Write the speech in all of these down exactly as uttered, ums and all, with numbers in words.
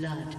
blood.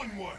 Onward!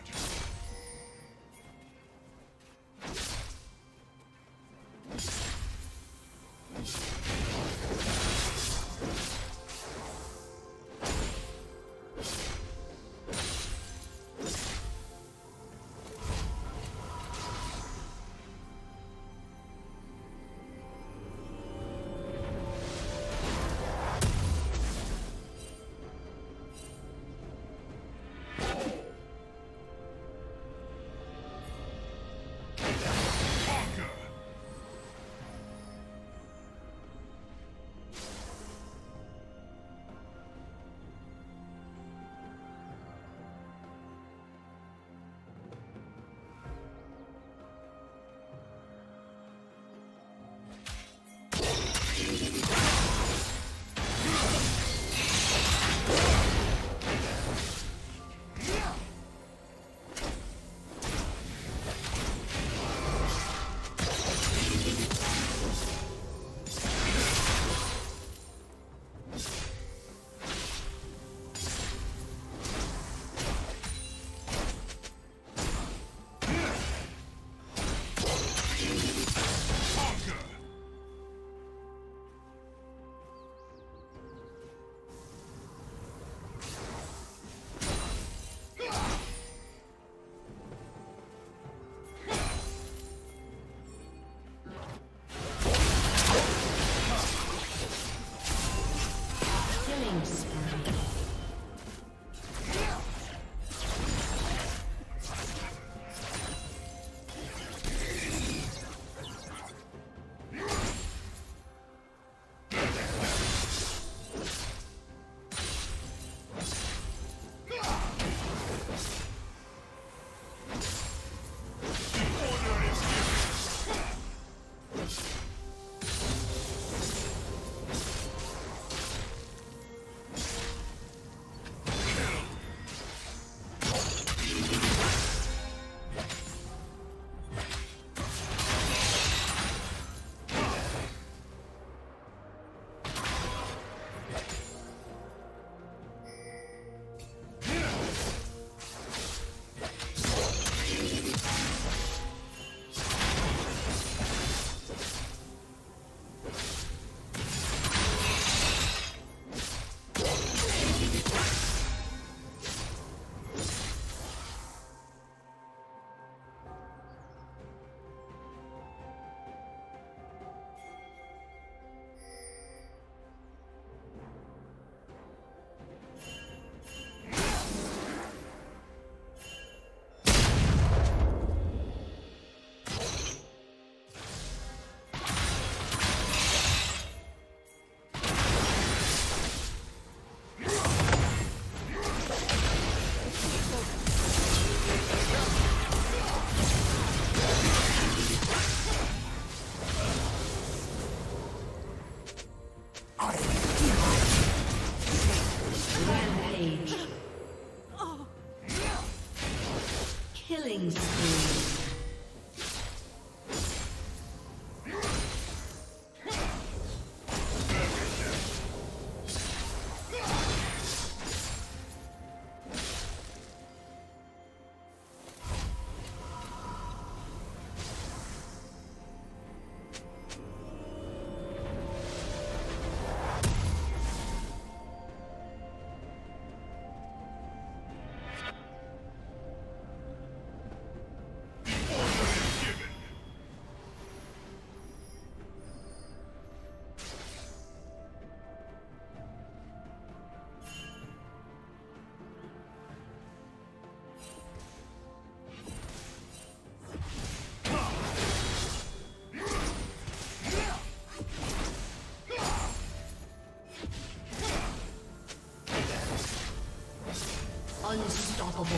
Killing spree. Unstoppable.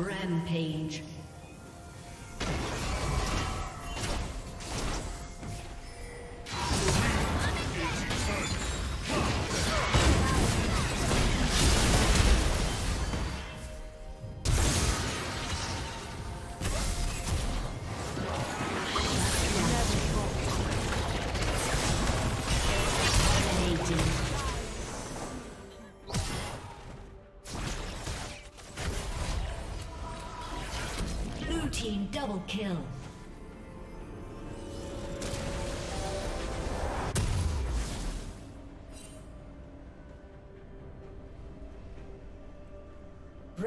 Rampage. Double kill.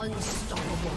Unstoppable.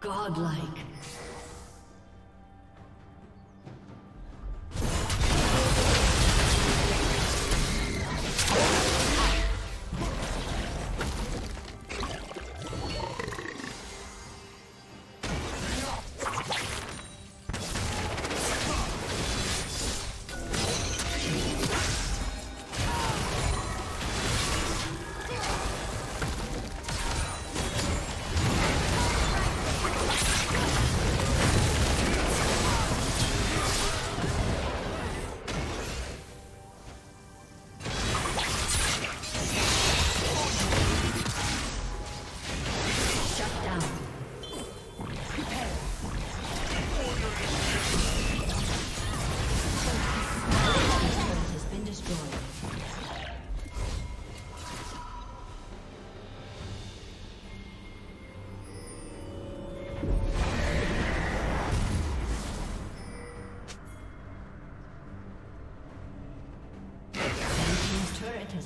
Godlike.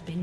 Been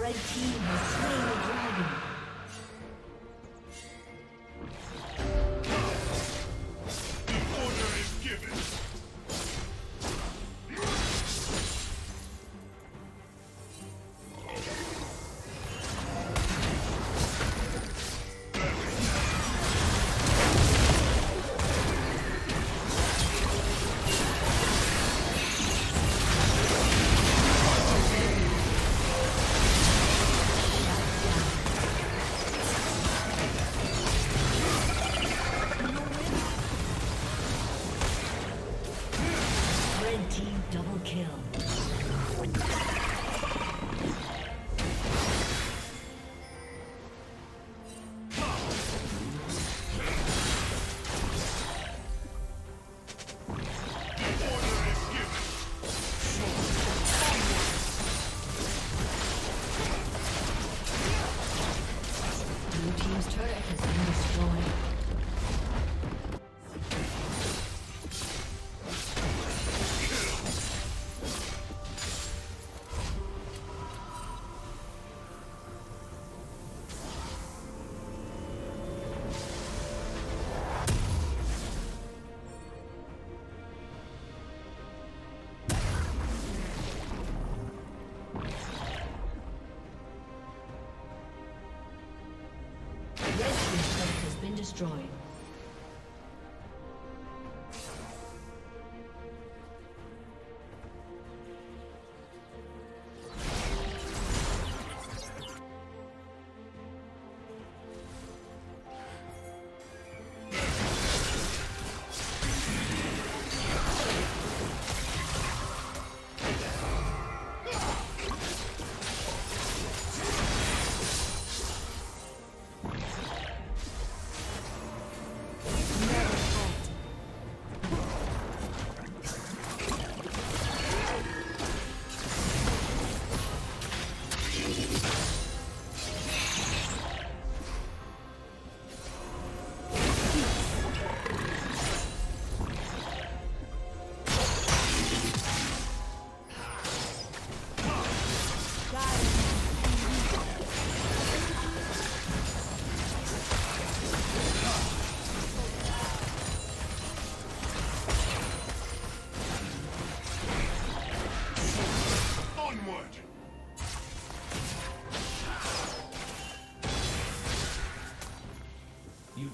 Red team has slain the dragon. turret has been destroyed. Destroyed.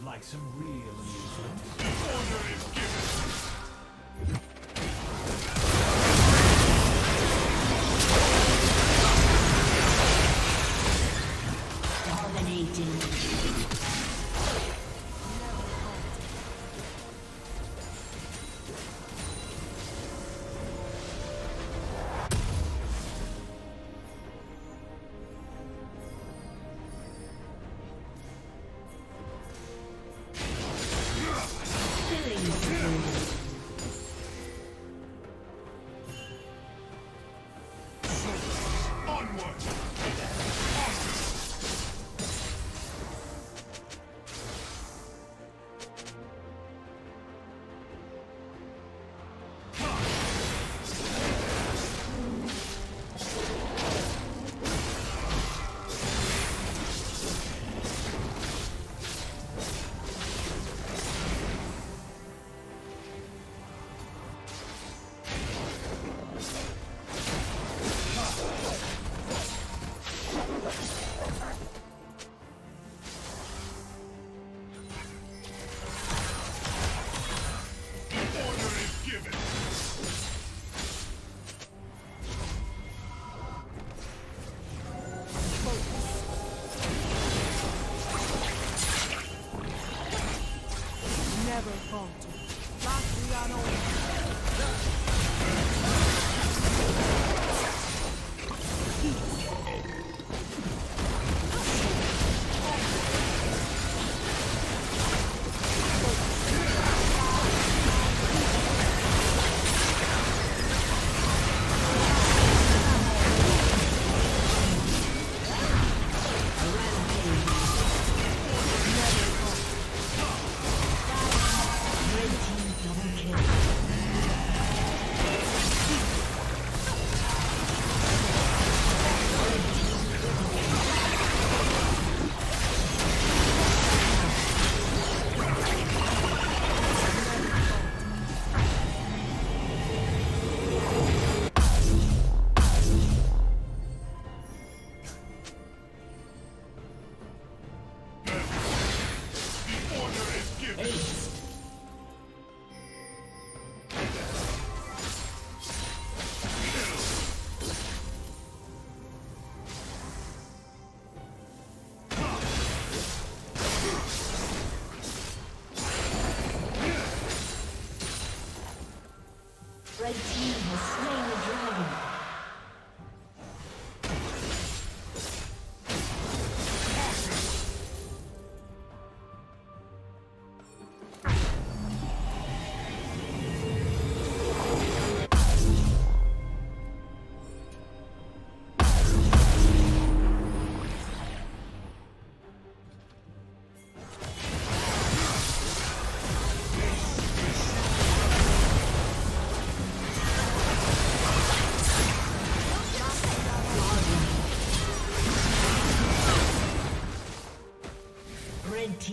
Like some real amusement. Order is given. Dominating. Red team has slain the dragon.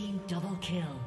Team double kill.